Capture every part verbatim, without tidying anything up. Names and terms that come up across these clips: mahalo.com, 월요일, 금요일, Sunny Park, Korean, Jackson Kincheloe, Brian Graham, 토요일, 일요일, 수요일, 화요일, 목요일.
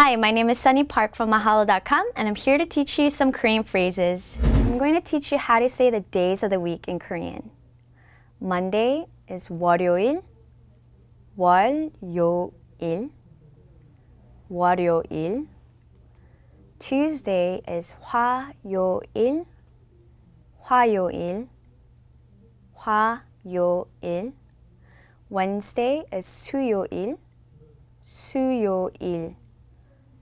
Hi, my name is Sunny Park from mahalo dot com, and I'm here to teach you some Korean phrases. I'm going to teach you how to say the days of the week in Korean. Monday is 월요일, 월요일, 월요일. Tuesday is 화요일, 화요일, 화요일. Wednesday is 수요일, 수요일.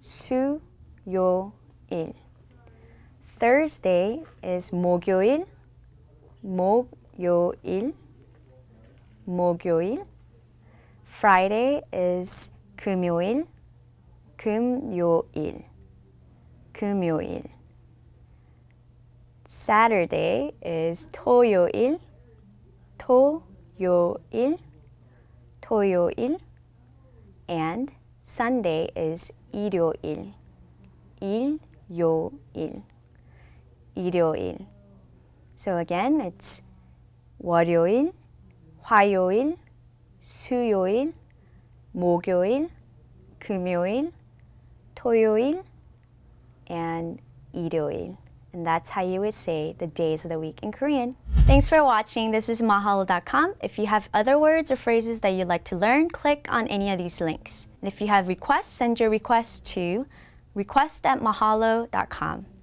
수요일. Thursday is 목요일, 목요일, 목요일. Friday is 금요일, 금요일, 금요일. Saturday is 토요일, 토요일, 토요일. And Sunday is 일요일, 일요일, 일요일. So again, it's 월요일, 화요일, 수요일, 목요일, 금요일, 토요일, and 일요일. And that's how you would say the days of the week in Korean. Thanks for watching. This is mahalo dot com. If you have other words or phrases that you'd like to learn, click on any of these links. And if you have requests, send your requests to request at mahalo dot com.